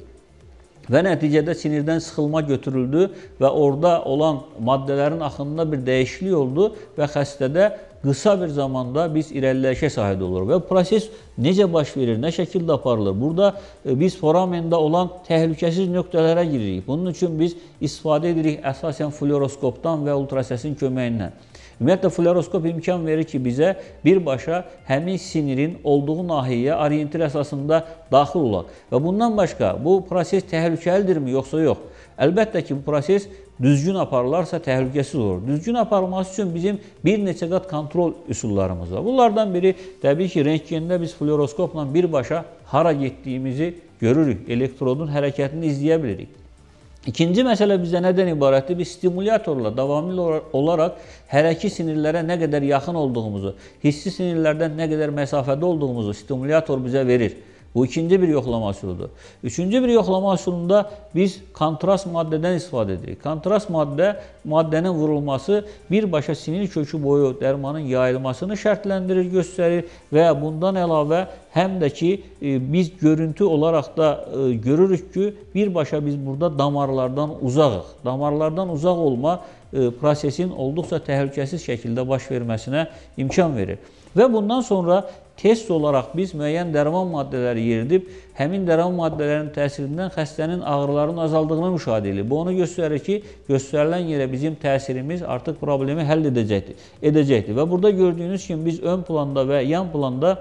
Və nəticədə sinirdən sıxılma götürüldü və orada olan maddələrin axınında bir dəyişiklik oldu və xəstədə qısa bir zamanda biz irəliləyişə sahib olur və proses necə baş verir, nə şəkildə aparılır? Burada biz foramenda olan təhlükəsiz nöqtələrə giririk. Bunun üçün biz istifadə edirik əsasən fluoroskopdan və ultrasesin köməyindən. Ümumiyyətlə, fluoroskop imkan verir ki, bizə birbaşa həmin sinirin olduğu nahiyyəyə orientir əsasında daxil olaq. Və bundan başqa, bu proses təhlükəlidirmi, yoxsa yox? Əlbəttə ki, bu proses düzgün aparılarsa təhlükəsiz olur. Düzgün aparılması üçün bizim bir neçə qat kontrol üsullarımız var. Bunlardan biri, təbii ki, rentgendə biz fluoroskopla birbaşa hara getdiyimizi görürük, elektrodun hərəkətini izləyə bilirik. İkinci məsələ bizdə nədən ibarətdir? Biz stimulyatorla davamlı olaraq hərəki sinirlərə nə qədər yaxın olduğumuzu, hissi sinirlərdən nə qədər məsafədə olduğumuzu stimulyator bizə verir. Bu ikinci bir yoxlama üsuludur. Üçüncü bir yoxlama üsulunda biz kontrast maddədən istifadə edirik. Kontrast maddənin vurulması birbaşa sinir kökü boyu dərmanın yayılmasını şərtləndirir, göstərir və bundan əlavə həm də ki, biz görüntü olaraq da görürük ki, birbaşa biz burada damarlardan uzaqıq. Damarlardan uzaq olma prosesin olduqca təhlükəsiz şəkildə baş verməsinə imkan verir. Və bundan sonra test olarak biz müəyyən dərman maddeleri yeridib, həmin dərman maddelerin təsirindən xəstənin ağrılarının azaldığını müşahidə edilir. Bu onu göstərir ki, göstərilən yerə bizim təsirimiz artıq problemi həll edəcəkdir. Və burada gördüyünüz kimi biz ön planda və yan planda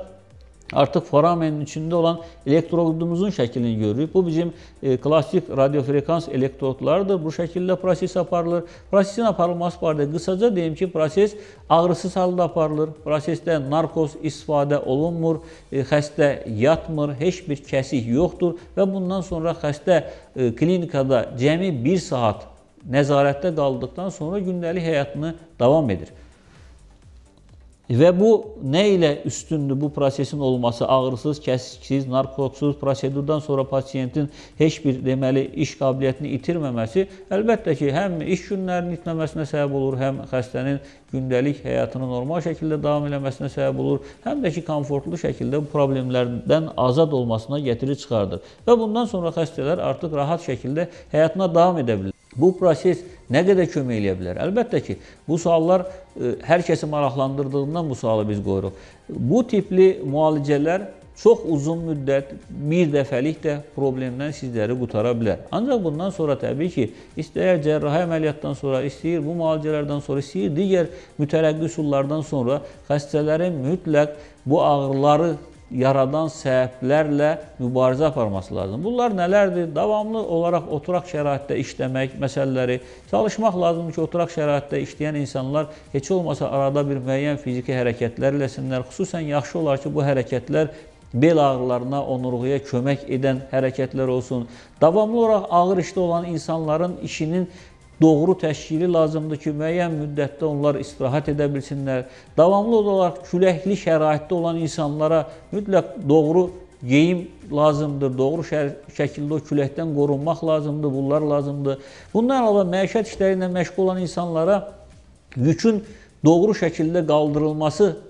artıq foramenin içində olan elektrodumuzun şəklini görürük. Bu bizim klasik radiofrekans elektrodlardır. Bu şəkildə proses aparılır. Prosesin aparılması barədə qısaca deyim ki, proses ağrısız halda aparılır. Prosesdə narkoz istifadə olunmur, xəstə yatmır, heç bir kəsik yoxdur və bundan sonra xəstə klinikada cəmi 1 saat nəzarətdə qaldıqdan sonra gündəlik həyatını davam edir. Və bu nə ilə üstündür bu prosesin olması? Ağrısız, kəsiksiz, narkotsuz prosedurdan sonra pasiyentin heç bir deməli iş qabiliyyətini itirməməsi əlbəttə ki, həm iş günlərinin itməməsinə səbəb olur, həm xəstənin gündəlik həyatını normal şəkildə davam eləməsinə səbəb olur, həm də ki, komfortlu şəkildə bu problemlərdən azad olmasına gətirir çıxardır. Və bundan sonra xəstələr artıq rahat şəkildə həyatına davam edə bilir. Bu proses nə qədər kömək eləyə bilər? Əlbəttə ki, bu suallar hər kəsi maraqlandırdığından bu sualı biz qoyuruq. Bu tipli müalicələr çox uzun müddət, bir dəfəlik də problemdən sizləri qutara bilər. Ancaq bundan sonra təbii ki, istəyir cərrahi əməliyyatdan sonra, istəyir bu müalicələrdən sonra, istəyir digər mütərəqqi üsullardan sonra xəstələrin mütləq bu ağrıları yaradan səbəblərlə mübarizə aparması lazım. Bunlar nələrdir? Davamlı olaraq oturaq şəraitdə işləmək məsələləri, çalışmaq lazım ki, oturaq şəraitdə işləyən insanlar heç olmasa arada bir müəyyən fiziki hərəkətlər eləsinlər. Xüsusən yaxşı olar ki, bu hərəkətlər bel ağrılarına, onurğuya kömək edən hərəkətlər olsun. Davamlı olaraq ağır işdə olan insanların işinin doğru təşkili lazımdır ki, müəyyən müddətdə onlar istirahat edə bilsinlər. Davamlı olaraq küləkli şəraitdə olan insanlara mütləq doğru geyim lazımdır, doğru şəkildə o küləkdən qorunmaq lazımdır, bunlar lazımdır. Bundan əlavə məişət işləri ilə məşğul olan insanlara yükün doğru şəkildə qaldırılması lazımdır.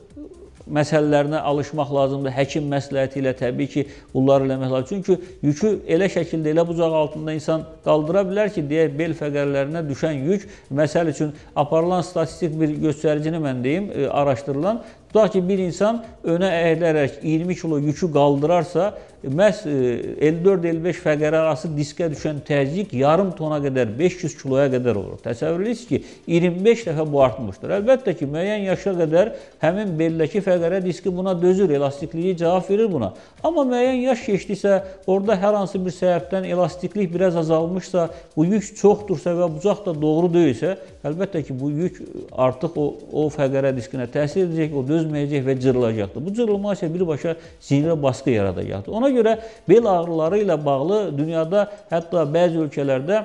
Məsələlərinə alışmaq lazımdır. Həkim məsləhəti ilə təbii ki, bunları eləmək lazımdır. Çünki yükü elə şəkildə, elə bucaq altında insan qaldıra bilər ki, deyək, bel fəqərlərinə düşən yük, məsəl üçün aparılan statistik bir göstəricini mən deyim, araşdırılan, tutaq ki, bir insan önə əyilərək 20 kilo yükü qaldırarsa, məhz 54-55 fəqərə arası diskə düşən təzyiq yarım tona qədər, 500 kiloya qədər olur. Təsəvvür ediniz ki, 25 dəfə bu artmışdır. Əlbəttə ki, müəyyən yaşa qədər həmin beldəki fəqərə diski buna dözür, elastikliyi cavab verir buna. Amma müəyyən yaş keçdiksə, orada hər hansı bir səbəbdən elastiklik biraz azalmışsa, bu yük çoxdursa və bucaq da doğru deyilsə, əlbəttə ki, bu yük artıq o fəqərə diskinə təsir edəcək, o dözməyəcək və cırılacaqdır. Bu cırılma isə birbaşa sinirə baskı yaradacaqdır. Ona görə bel ağrıları ilə bağlı dünyada, hətta bəzi ölkələrdə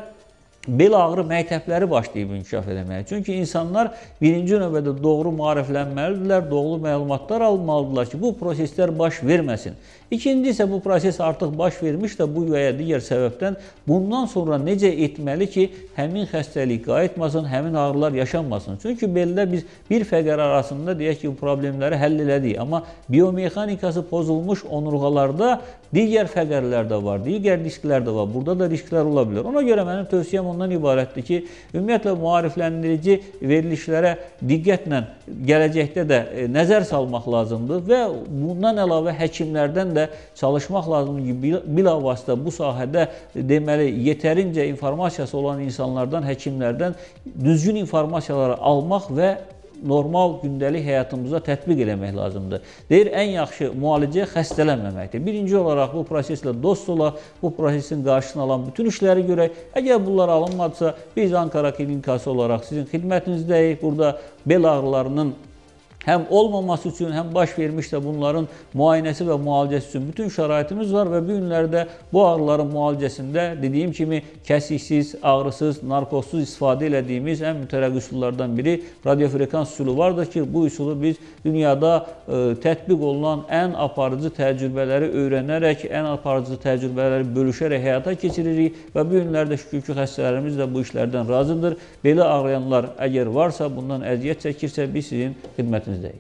bel ağrı məktəbləri başlayıb inkişaf eləməyə. Çünki insanlar birinci növbədə doğru maariflənməlidirlər, doğru məlumatlar almalıdırlar ki, bu proseslər baş verməsin. İkinci isə bu proses artıq baş vermiş də bu və ya digər səbəbdən bundan sonra necə etməli ki, həmin xəstəlik qayıtmasın, həmin ağrılar yaşanmasın. Çünki beldə biz bir fəqər arasında deyək ki, bu problemləri həll elədik. Amma biomexanikası pozulmuş onurğalarda digər fəqərlər də var, digər disklər də var. Burada da risklər ola bilər. Ona görə mənim tövsiyəm ondan ibarətdir ki, ümumiyyətlə, maarifləndirici verilişlərə diqqətlə gələcəkdə də nəzər salmaq lazımdır və bundan əlavə həkimlərdən də çalışmaq lazımdır ki, bilavasitə bu sahədə deməli, yetərincə informasiyası olan insanlardan, həkimlərdən düzgün informasiyaları almaq və normal gündəlik həyatımıza tətbiq eləmək lazımdır. Deyir, ən yaxşı müalicə xəstələnməməkdir. Birinci olaraq bu proseslə dost ola, bu prosesin qarşısını alan bütün işləri görək. Əgər bunlar alınmadısa, biz Ankara Klinikası olaraq sizin xidmətinizdəyik. Burada bel ağrılarının həm olmaması üçün, həm baş vermiş də bunların müayinəsi və müalicəsi üçün bütün şəraitimiz var və bu günlərdə bu ağrıların müalicəsində dediyim kimi kəsiksiz, ağrısız, narkozsuz istifadə elədiyimiz ən mütərəqqi üsullardan biri radiofrekans üsulu vardır ki, bu üsulu biz dünyada tətbiq olunan ən aparıcı təcrübələri öyrənərək, ən aparıcı təcrübələri bölüşərək həyata keçiririk və bu günlərdə şükür ki, xəstələrimiz də bu işlərdən razıdır. Belə ağrıyanlar əgər varsa, bundan əziyyət çəkirsə, biz sizin xidmətiniz. Day.